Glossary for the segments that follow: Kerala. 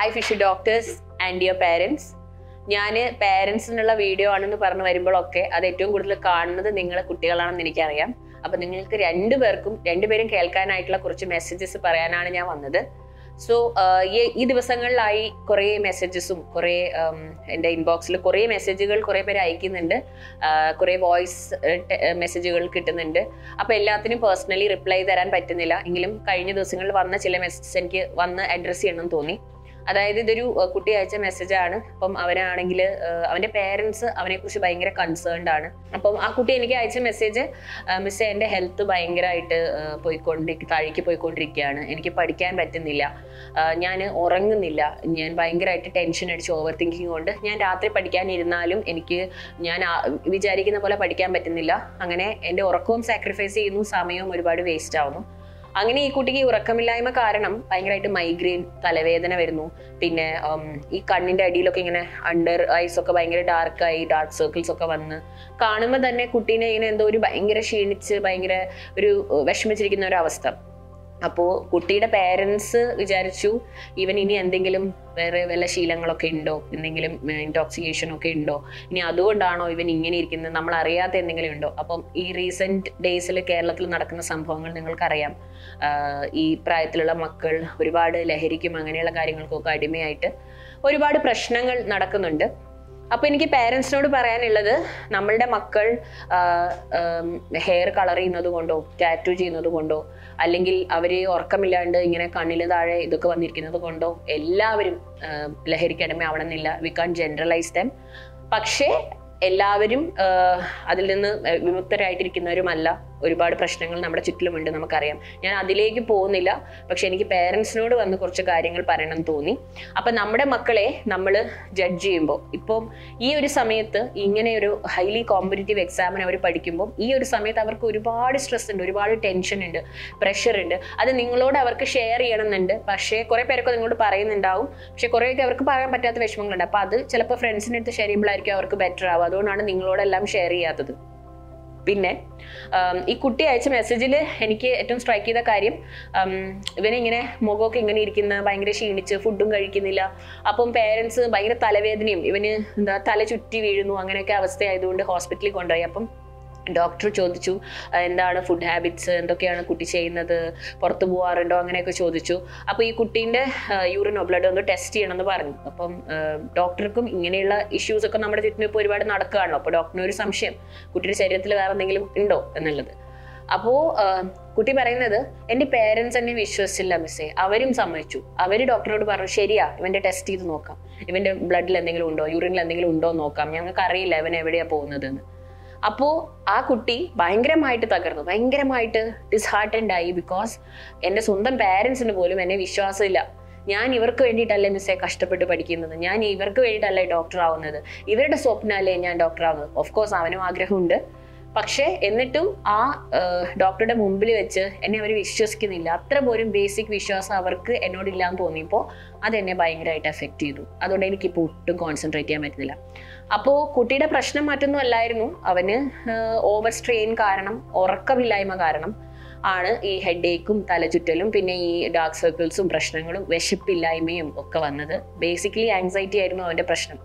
Hi Fishy Doctors and dear parents. I am parents video on the Parnavarimbaloke, are they two good carn, the Ningla Kutala and Nicaria? Upon the Nilka and Berkum, Tendeberin Kelka Nightla Kurch messages Parana another. So, this was a Korea messages, Korea in the inbox, Korea messages, Korea Ikin, Korea voice messages kitten and Apelatin personally reply there and Patanilla, Inglim, kindly the single one sent one address and Tony. That is a good message from our parents, our concerned. So, a message from health to I am health. If you have a migraine, you can have under eyes, dark eye, dark circles. If you have a parents, even in intoxication, in recent days, Kerala, this Prayathila Makal, Uribada, Laheriki Manganella Karingal Coca Dimiator, Uribada Prashnangal Nadakanunda. Upon parents not Paranilla, Namalda Makal, hair colour in the window, tattoo in the window, Alingil Avery or Camilanda in a Kanila, the Kavanirkin of the Gondo, Ella Laherikadam Avanilla. We can't generalize them. Pakshe Ellavarum Adilin Vimukta Rikinarumala, or about Prashnangal number Chitlum under Namakariam. Yan Adileki Ponilla, Pakshaniki parents note on the Korcha Karingal Paranantoni. Upon Namada Makale, Namada Jadjimbo. Ipom Ever Sametha, Ingen a highly competitive exam and every particular. Ever Sametha, our Kuribad stress and reward tension and pressure and other Ningload, our share and Pashe, Koreperko Paran and Dow, Shekorek, our Parapata Veshmanga Pad, Chelapa friends in the Sherim like our Betra. Doctor Chodichu and the food habits and the Kiana Kutichain, the Portubuar and Donganaka Chodichu. Up you could in the urine or blood on the testy and on the barn. Upon Doctor Cum Ingenilla issues a number that no period not a carn up, a doctor some shame. Could you say that window and another? Apo Kuti Paranada, any parents and wishes still am say, Averim Samachu, Avery doctor to Parasheria, even the testy the noca, even the blood landing lundo, urine landing lundo noca, young carry 11 every day upon another. Apo a kutti, Bangram height Tagarno, Bangram height, disheartened I because in the Sundan parents in the volume and a Vishasilla. Yan ever coined a lemon say Kastapa to Padikin, Yan ever coined a doctor on another. Either a sopnalanian doctor, of course, Avanagrahunda. Pakshe, in the two are doctor a mumbly vetcher, and every vicious skin laptra boring basic vicious avark and no dilam ponipo, other than a buying right affect you. Other than keep to concentrate a matilla. Apo Kutida Prashna Matano Lairno, Avene, overstrain Karanam, or Kavilima Karanam, Ana, a headache, Talajutelum, Pine, dark circles, Prashnangalum, Veshipilime, Oka another. Basically, anxiety I don't know under Prashna.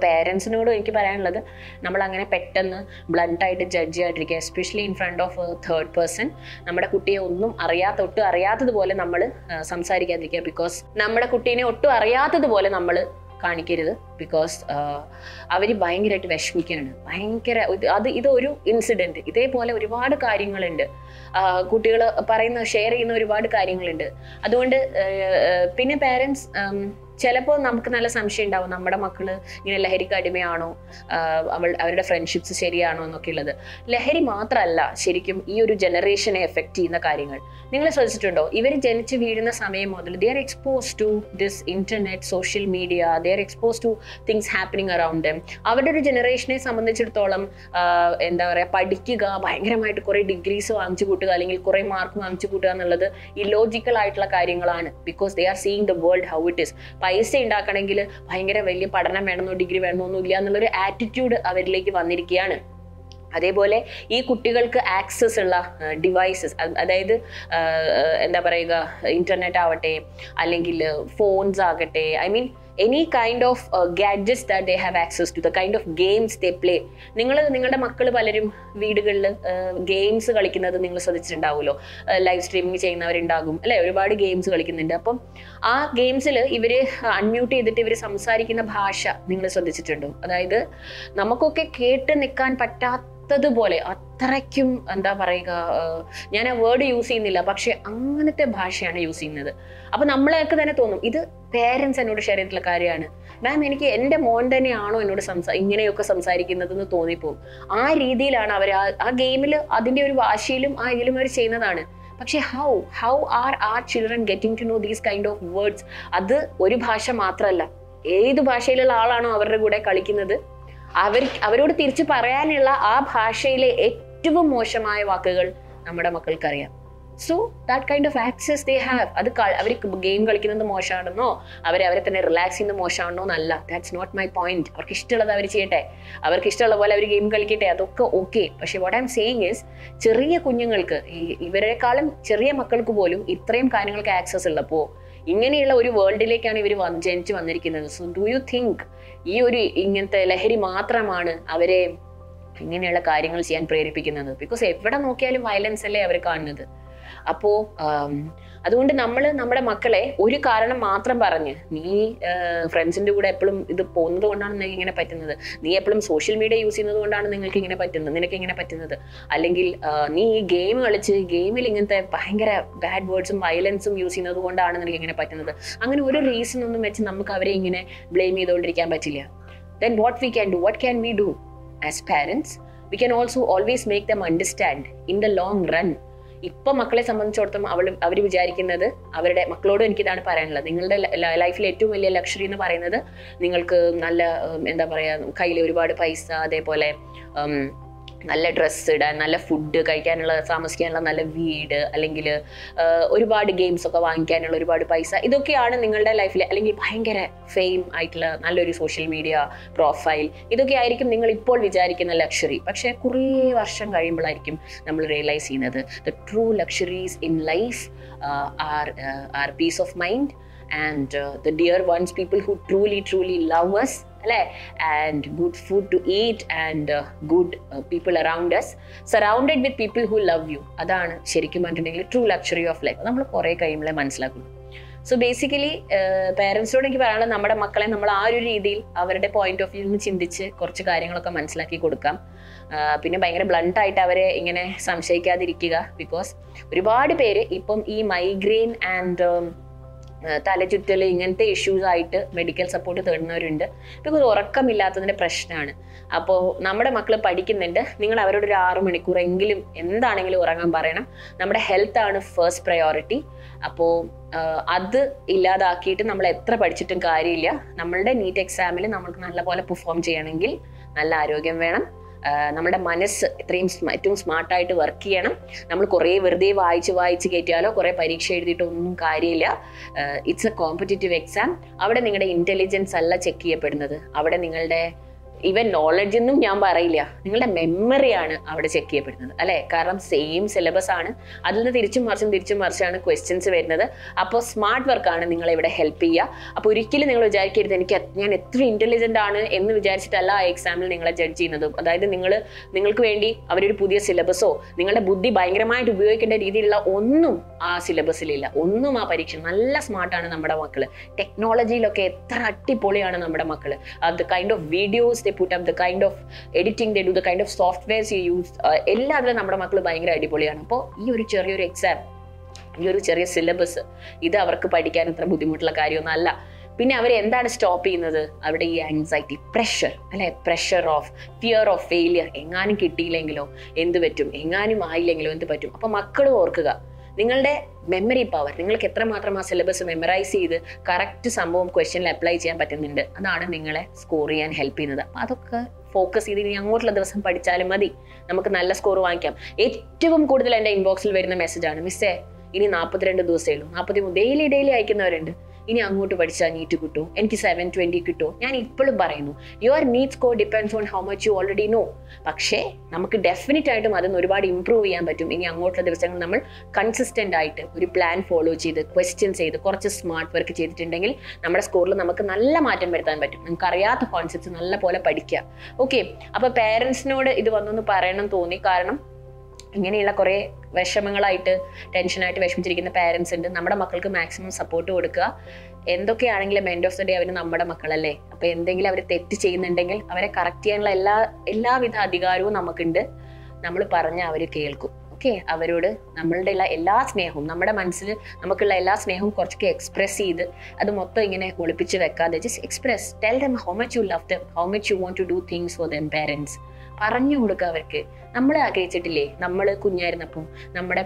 Parents know that we are blunt eyed judge, especially in front of a third person. We are not able to do because because they are buying it. This is an incident. This is a reward. They share a reward. That's why parents Chelapo Namkanala Samshinda, Namada Makula, in a Laherica de Meano, our friendships, Sheriano, no killer. Laheri Matralla, Sherikim, you generation effect in the Karingal. Ningla Solitudo, even genitive in the Same model, they are exposed to this internet, social media, they are exposed to things happening around them. Our generation is someone the Chirtolam and the Rapadikiga, Bangramite Kore degree, so Amchikuta, Kore Mark, Amchikuta, and another illogical Itla Karingalan because they are seeing the world how it is. In Dakanagil, Hangara Valley, Padana, Madano degree, and no attitude available. അതേപോലെ ഈ കുട്ടികൾക്ക് access ഉള്ള devices, അതായത് എന്താ പറയുക, internet ആവട്ടെ അല്ലെങ്കിൽ phones ആകട്ടെ, I mean any kind of gadgets that they have access to, the kind of games they play. നിങ്ങളുടെ മക്കൾ പലരും വീടുകളിൽ ഗെയിംസ് കളിക്കുന്നത് നിങ്ങൾ ശ്രദ്ധിച്ചിട്ടുണ്ടാവുമല്ലോ, ലൈവ് സ്ട്രീമിങ് ചെയ്യുന്നവരുണ്ടാകും അല്ലേ, ഒരുപാട് ഗെയിംസ് കളിക്കുന്നുണ്ട്. അപ്പം ആ ഗെയിംസിൽ ഇവർ അൺമ്യൂട്ട് ചെയ്തിട്ട് ഇവർ സംസാരിക്കുന്ന ഭാഷ നിങ്ങൾ ശ്രദ്ധിച്ചിട്ടുണ്ടോ? അതായത് നമുക്കൊക്കെ കേട്ട് നിൽക്കാൻ പറ്റാത്തതുപോലെ അത്രയ്ക്കും, എന്താ പറയുക, ഞാൻ ആ വേർഡ് യൂസ് ചെയ്യുന്നില്ല, പക്ഷെ അങ്ങനത്തെ ഭാഷയാണ് യൂസ് ചെയ്യുന്നത്. അപ്പം നമ്മളെയൊക്കെ തന്നെ തോന്നും, ഇത് പേരൻസ് എന്നോട് ഷെയർ ചെയ്തിട്ടുള്ള കാര്യമാണ്, മാം എനിക്ക് എൻ്റെ മോൻ തന്നെയാണോ എന്നോട് ഇങ്ങനെയൊക്കെ സംസാരിക്കുന്നതെന്ന് തോന്നിപ്പോവും. ആ രീതിയിലാണ് അവർ ആ ഗെയിമിൽ അതിൻ്റെ ഒരു വാശിയിലും ആ ഇതിലും അവർ ചെയ്യുന്നതാണ്. പക്ഷേ how are our children getting to know these kind of words? അത് ഒരു ഭാഷ മാത്രമല്ല, ഏത് ഭാഷയിലുള്ള ആളാണോ അവരുടെ കൂടെ കളിക്കുന്നത് അവരോട് തിരിച്ചു പറയാനുള്ള ആ ഭാഷയിലെ ഏറ്റവും മോശമായ വാക്കുകൾ നമ്മുടെ മക്കൾക്കറിയാം. So that kind of access they have. അത് അവർ ഗെയിം കളിക്കുന്നത് മോശമാണെന്നോ അവരെ തന്നെ റിലാക്സ് ചെയ്യുന്നത് മോശമാണെന്നോ എന്നല്ല, ദാറ്റ്സ് നോട്ട് മൈ പോയിന്റ്. അവർക്ക് ഇഷ്ടമുള്ളത് അവർ ചെയ്യട്ടെ, അവർക്ക് ഇഷ്ടമുള്ള പോലെ അവർ ഗെയിം കളിക്കട്ടെ, അതൊക്കെ ഓക്കെ. പക്ഷേ what I'm saying is, ചെറിയ കുഞ്ഞുങ്ങൾക്ക്, ഇവരെക്കാളും ചെറിയ മക്കൾക്ക് പോലും ഇത്രയും കാര്യങ്ങൾക്ക് ആക്സസ് ഉള്ളപ്പോൾ ഇങ്ങനെയുള്ള ഒരു വേൾഡിലേക്കാണ് ഇവർ ജനിച്ച് വന്നിരിക്കുന്നത്. സോ ഡു യു തിങ്ക് ഈ ഒരു ഇങ്ങനത്തെ ലഹരി മാത്രമാണ് അവരെ ഇങ്ങനെയുള്ള കാര്യങ്ങൾ ചെയ്യാൻ പ്രേരിപ്പിക്കുന്നത്? ബിക്കോസ് എവിടെ നോക്കിയാലും വയലൻസ് അല്ലേ അവർ കാണുന്നത്. അപ്പോൾ അതുകൊണ്ട് നമ്മൾ നമ്മുടെ മക്കളെ ഒരു കാരണം മാത്രം പറഞ്ഞ്, നീ ഫ്രണ്ട്സിൻ്റെ കൂടെ എപ്പോഴും ഇത് പോകുന്നത് കൊണ്ടാണ് നിനക്ക് ഇങ്ങനെ പറ്റുന്നത്, നീ എപ്പോഴും സോഷ്യൽ മീഡിയ യൂസ് ചെയ്യുന്നത് കൊണ്ടാണ് നിനക്ക് ഇങ്ങനെ പറ്റുന്നത്, അല്ലെങ്കിൽ നീ ഈ ഗെയിം കളിച്ച് ഗെയിമിൽ ഇങ്ങനത്തെ ഭയങ്കര ബാഡ് വേർഡ്സും വയലൻസും യൂസ് ചെയ്യുന്നത് കൊണ്ടാണ് നിനക്ക് ഇങ്ങനെ പറ്റുന്നത്, അങ്ങനെ ഒരു റീസൺ ഒന്നും വെച്ച് നമുക്ക് അവരെ ഇങ്ങനെ ബ്ലെയിം ചെയ്തുകൊണ്ടിരിക്കാൻ പറ്റില്ല. Then what can we do as parents? We can also always make them understand in the long run. ഇപ്പം മക്കളെ സംബന്ധിച്ചിടത്തോളം അവർ വിചാരിക്കുന്നത്, അവരുടെ മക്കളോട് എനിക്കിതാണ് പറയാനുള്ളത്, നിങ്ങളുടെ ലൈഫിൽ ഏറ്റവും വലിയ ലക്ഷറി എന്ന് പറയുന്നത് നിങ്ങൾക്ക് നല്ല, എന്താ പറയുക, കയ്യിൽ ഒരുപാട് പൈസ, അതേപോലെ നല്ല ഡ്രസ്സ് ഇടാൻ, നല്ല ഫുഡ് കഴിക്കാനുള്ള, താമസിക്കാനുള്ള നല്ല വീട്, അല്ലെങ്കിൽ ഒരുപാട് ഗെയിംസ് ഒക്കെ വാങ്ങിക്കാനുള്ള ഒരുപാട് പൈസ, ഇതൊക്കെയാണ് നിങ്ങളുടെ ലൈഫിൽ. അല്ലെങ്കിൽ ഭയങ്കര ഫെയിം ആയിട്ടുള്ള നല്ലൊരു സോഷ്യൽ മീഡിയ പ്രൊഫൈൽ, ഇതൊക്കെ ആയിരിക്കും നിങ്ങൾ ഇപ്പോൾ വിചാരിക്കുന്ന ലക്ഷറി. പക്ഷേ കുറേ വർഷം കഴിയുമ്പോഴായിരിക്കും നമ്മൾ റിയലൈസ് ചെയ്യുന്നത്, the true luxuries in life are peace of mind and the dear ones, people who truly love us, right? And good food to eat and good people around us, surrounded with people who love you. Adana sherikum antundengil true luxury of life nammal kore kayimle manasilakum. So basically parents odu enki parana, nammada makkale nammal aa oru reethil avarude point of view nu chindichu korchu karyangalokke manasilakki kodukkam. പിന്നെ ഭയങ്കര blunt ആയിട്ട് അവരെ ഇങ്ങനെ സംശയിക്കാതിരിക്കുക. Because ഒരുപാട് പേര് ഇപ്പം ഈ migraine and തലചുറ്റൽ ഇങ്ങനത്തെ ഇഷ്യൂസ് ആയിട്ട് മെഡിക്കൽ സപ്പോർട്ട് തേടുന്നവരുണ്ട്, ബിക്കോസ് ഉറക്കമില്ലാത്തതിൻ്റെ പ്രശ്നമാണ്. അപ്പോൾ നമ്മുടെ മക്കൾ പഠിക്കുന്നുണ്ട്, നിങ്ങൾ അവരോട് ഒരു 6 മണിക്കൂറെങ്കിലും എന്താണെങ്കിലും ഉറങ്ങാൻ പറയണം. നമ്മുടെ ഹെൽത്താണ് ഫസ്റ്റ് പ്രയോറിറ്റി. അപ്പോൾ അത് ഇല്ലാതാക്കിയിട്ട് നമ്മൾ എത്ര പഠിച്ചിട്ടും കാര്യമില്ല. നമ്മളുടെ നീറ്റ് എക്സാമിൽ നമ്മൾക്ക് നല്ലപോലെ പെർഫോം ചെയ്യണമെങ്കിൽ നല്ല ആരോഗ്യം വേണം. നമ്മുടെ മനസ്സ് ഏറ്റവും സ്മാർട്ടായിട്ട് വർക്ക് ചെയ്യണം. നമ്മൾ കുറേ വെറുതെ വായിച്ച് കയറ്റിയാലോ, കുറേ പരീക്ഷ എഴുതിയിട്ടോ ഒന്നും കാര്യമില്ല. It's a competitive exam. അവിടെ നിങ്ങളുടെ ഇൻ്റലിജൻസ് അല്ല ചെക്ക് ചെയ്യപ്പെടുന്നത്, അവിടെ നിങ്ങളുടെ ഈവൻ നോളജെന്നും ഞാൻ പറയില്ല, നിങ്ങളുടെ മെമ്മറിയാണ് അവിടെ ചെക്ക് ചെയ്യപ്പെടുന്നത്, അല്ലേ? കാരണം സെയിം സിലബസ് ആണ്, അതിൽ നിന്ന് തിരിച്ചും മറിച്ചാണ് ക്വസ്റ്റ്യൻസ് വരുന്നത്. അപ്പോൾ സ്മാർട്ട് വർക്കാണ് നിങ്ങളിവിടെ ഹെൽപ്പ് ചെയ്യുക. അപ്പോൾ ഒരിക്കലും നിങ്ങൾ വിചാരിക്കരുത് ഞാൻ എത്ര ഇൻ്റലിജൻ്റ് ആണ് എന്ന് വിചാരിച്ചിട്ടല്ല ആ എക്സാമിൽ നിങ്ങളെ ജഡ്ജ് ചെയ്യുന്നത്. അതായത് നിങ്ങൾക്ക് വേണ്ടി അവരൊരു പുതിയ സിലബസോ നിങ്ങളുടെ ബുദ്ധി ഭയങ്കരമായിട്ട് ഉപയോഗിക്കേണ്ട രീതിയിലുള്ള ഒന്നും ആ സിലബസിലില്ല, ഒന്നും ആ പരീക്ഷ. നല്ല സ്മാർട്ടാണ് നമ്മുടെ മക്കൾ, ടെക്നോളജിയിലൊക്കെ എത്ര അടിപൊളിയാണ് നമ്മുടെ മക്കൾ. അത് kind of videos they put up, the kind of editing they do, the kind of softwares you use, എല്ലാത്തിലും നമ്മുടെ മക്കൾ ഭയങ്കര അടിപൊളിയാണ്. അപ്പോൾ ഈ ഒരു ചെറിയൊരു എക്സാം, ഈ ഒരു ചെറിയ സിലബസ്, ഇത് അവർക്ക് പഠിക്കാൻ അത്ര ബുദ്ധിമുട്ടുള്ള കാര്യമൊന്നും അല്ല. പിന്നെ അവരെന്താണ് സ്റ്റോപ്പ് ചെയ്യുന്നത്? അവരുടെ ഈ ആൻസൈറ്റി, പ്രഷർ, അല്ലെ, pressure of fear of failure. എങ്ങാനും കിട്ടിയില്ലെങ്കിലോ എന്ത് പറ്റും, എങ്ങാനും ആയില്ലെങ്കിലോ എന്ത് പറ്റും. അപ്പോൾ മക്കൾ ഓർക്കുക, നിങ്ങളുടെ മെമ്മറി പവർ, നിങ്ങൾക്ക് എത്രമാത്രം ആ സിലബസ് മെമ്മറൈസ് ചെയ്ത് കറക്റ്റ് സംഭവം ക്വസ്റ്റ്യനിൽ അപ്ലൈ ചെയ്യാൻ പറ്റുന്നുണ്ട്, അതാണ് നിങ്ങളെ സ്കോർ ചെയ്യാൻ ഹെൽപ്പ് ചെയ്യുന്നത്. അപ്പം അതൊക്കെ ഫോക്കസ് ചെയ്ത് ഇനി അങ്ങോട്ടുള്ള ദിവസം പഠിച്ചാലും മതി, നമുക്ക് നല്ല സ്കോർ വാങ്ങിക്കാം. ഏറ്റവും കൂടുതൽ എൻ്റെ ഇൻബോക്സിൽ വരുന്ന മെസ്സേജാണ്, മിസ്സേ ഇനി 42 ദിവസമേ ഉള്ളൂ, 40 ഡെയിലി അയക്കുന്നവരുണ്ട്. Your needs score depends on how much you already know. But we definitely improve it. Consistent plan, follow, questions, smart work, we will score the concepts. Okay, so parents know this. Tension at parents and the maximum support. End of the day, okay, just express. Tell them how much you love them, how much you want to do things for them, parents. Yes, parents we are a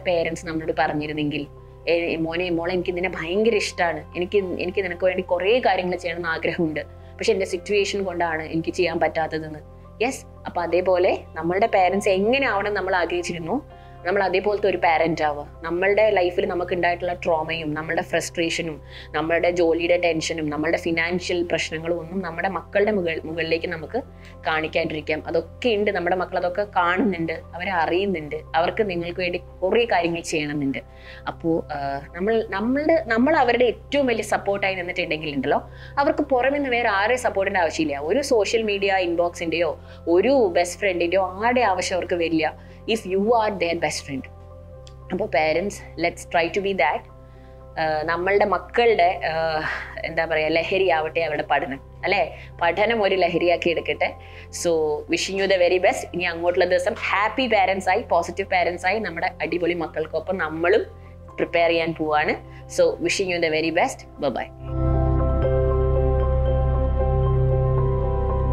parent. We have trauma, frustration, tension, financial pressure. We have a if you are their best friend. So parents, let's try to be that. Nammalde makkalde endha paraya lahiri avate avade padana alle padanam oru lahiri aaki edukatte. So wishing you the very best. Ini angotulla divasam happy parents aayi, positive parents aayi nammada adipoli makkalkoppa nammalum prepare cheyan povana. So wishing you the very best. Bye bye.